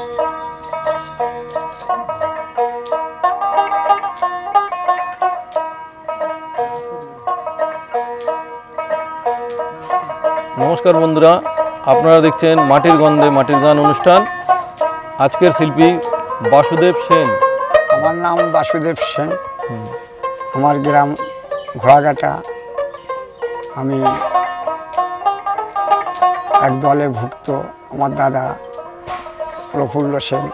नमस्कार बंधुरा आपनारा देखछेन माटिर गंधे माटिर गान अनुष्ठान। आजकेर शिल्पी वासुदेव सेन। आमार नाम वासुदेव सेन, आमार ग्राम घोड़ागांटा। आमी एक दले भुक्त। आमार दादा प्रफुल्ल सें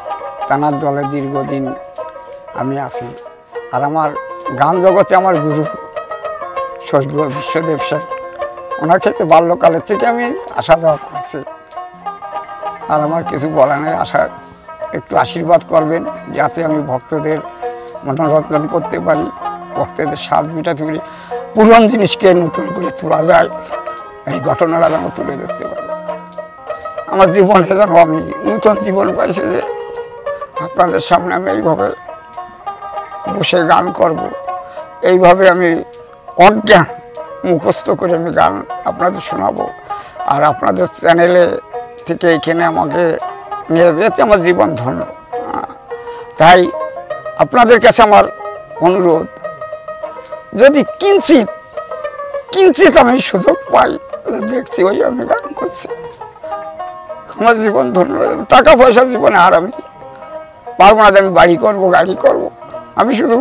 तानार दले दीर्घदिन आमी आछि। आर आमार गान जगते आमार गुरु स्वर्गीय विश्वदेव सैन, उनार क्षेत्र बाल्यकाले आशा जावा करছি। আর আমার কিছু বলা নাই, আশা একটু আশীর্বাদ করবেন যাতে আমি ভক্তদের মনোরঞ্জন করতে পারি, ভক্তদের স্বাদ মেটাতে পারি, পুরান জিনিসকে নতুন করে তোলা যায়, এই ঘটনাটা যেন তুলে ধরতে পারি। আমার জীবনে যেন আমি নতুন জীবন পাইছি, যে আপনাদের সামনে আমি এইভাবে বসে গান করব, এইভাবে আমি অজ্ঞান मुखस्त कर गान अपन शोनाब। और अपन चैनल के जीवन धन्य तई अपन का अनुरोध जदि किंचित किंचित सूझक पाई देखी वही गान कर जीवन धन्य। टाका पैसा जीवने और पार्बना जो बाड़ी करब गाड़ी करब, शुधु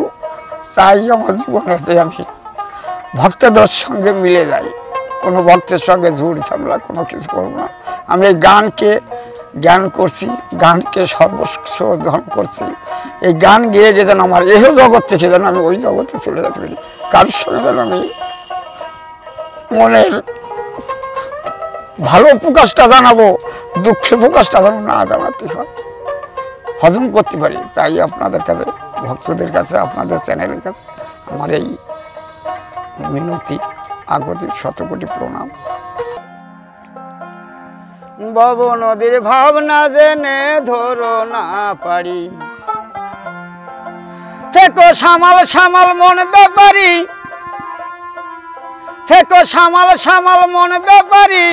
चाहिए जीवन से भक्तদের संगे मिले जाए, কোনো ভক্তের संगे झूठ झमला কোনো কিছু করব না। আমি এই গানকে জ্ঞান করছি, গানকে সর্বস্ব ধন করছি। এই গান গেয়ে যেন আমার এই জগৎ থেকে যেন আমি ওই জগতে চলে যেতে পারি, কারোর সঙ্গে যেন আমি মনের ভালো প্রকাশটা জানাবো, দুঃখের প্রকাশটা যেন না জানাতে হয়, হজম করতে পারি। তাই আপনাদের কাছে, ভক্তদের কাছে, আপনাদের চ্যানেলের কাছে আমার এই मिनती आगति शतकोटी प्रणाम। भव नदीर भावना जेने धरो ना पारी, थेको सामाल सामाल मन बेपारी, थेको सामाल सामाल मन बेपारी,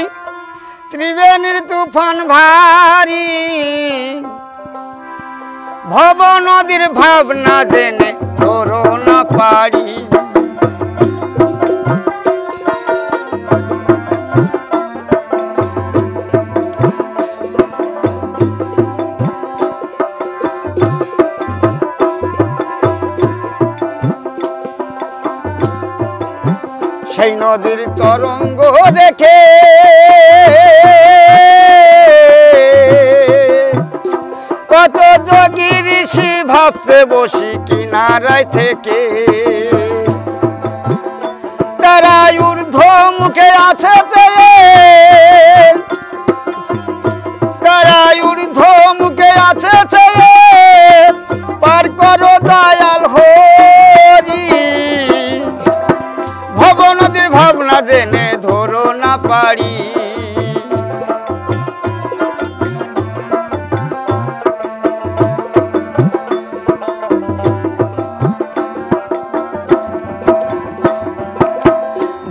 त्रिवेणीर तुफान भारी। भव नदीर भावना जेने धरो ना पारी, সেই নদীর তরঙ্গ দেখে কত যোগী ঋষি ভাবছে বসি কিনারায় থেকে। তারা ঊর্ধ্ব মুখে আছে চেয়ে, তারা ঊর্ধ্ব মুখে আছে চেয়ে, পার করো দয়াল হরি। ভবনদীর ভাবনা জেনে ধরো না পারি,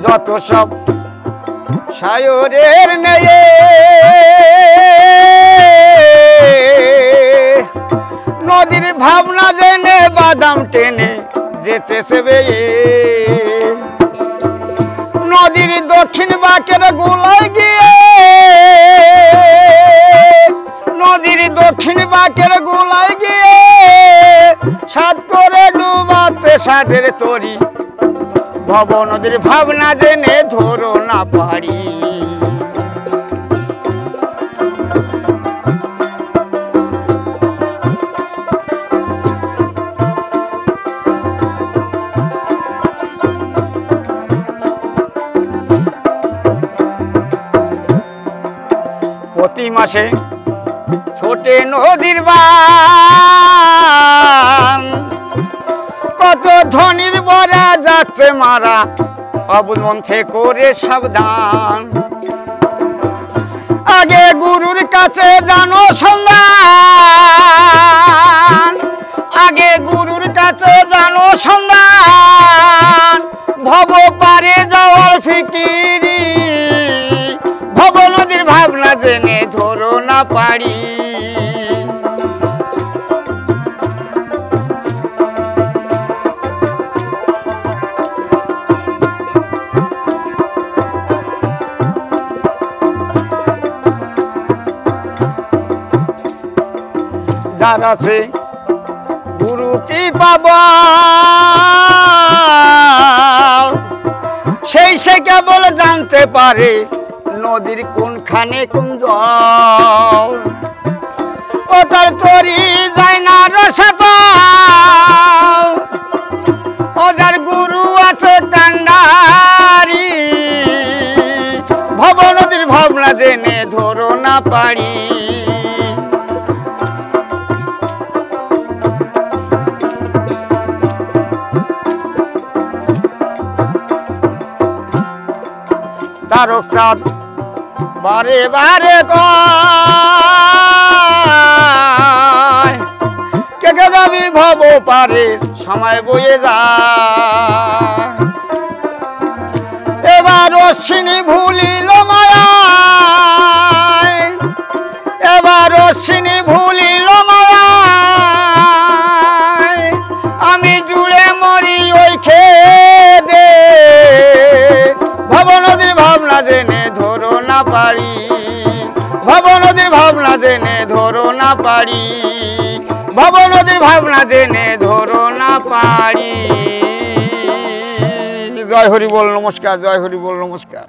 যত সব সায়রের নেয়ে নদীর ভাবনা জেনে বাদাম টেনে যেতেছে বেয়ে। নদীর দক্ষিণ বাঁকের গোলায় গিয়ে, নদীর দক্ষিণ বাঁকের গোলায় গিয়ে সাত করে ডুবাতে সাদের তরি। ভব নদীর ভাবনা জেনে ধরো না পারি, প্রতি মাসে ছোটে নদীর বান, কত ধনির বরা যাচ্ছে মারা, অবুল মনছে করে সাবধান। আগে গুরুর কাছে জানো সন্ধান, আগে গুরুর কাছে জানো সন্ধান, ভব পারে যাওয়ার ফিকিরি। ভব নদীর ভাবনা জেনে ধরো না পারি, जाना से गुरु की बाबा से केवल जानते पारे नदीर कौन खाने कौन जल ओतर तोरी जाए ना रसत ओजार गुरु आछे कांडारी भव नदीर भावना जेने धरो ना पारी तारक साथ बारे बारे के दाबी भव पारे समय बोये जा एबार अश्विनी भूलिल माया एबार अश्विनी भूलिल माया आमी जुड़े मरी ओई खेदे भव नदीर भावना जेने धरो ना पारी भव नदीर भावना जेने धरो ना पारी भव नदीर भावना जेने धरो ना पारी। जय हरि बोल नमस्कार, जय हरि बोल नमस्कार,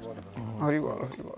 हरि बोल।